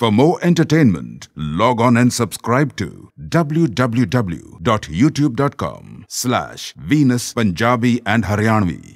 For more entertainment, log on and subscribe to www.youtube.com/Venus Punjabi and Haryanvi.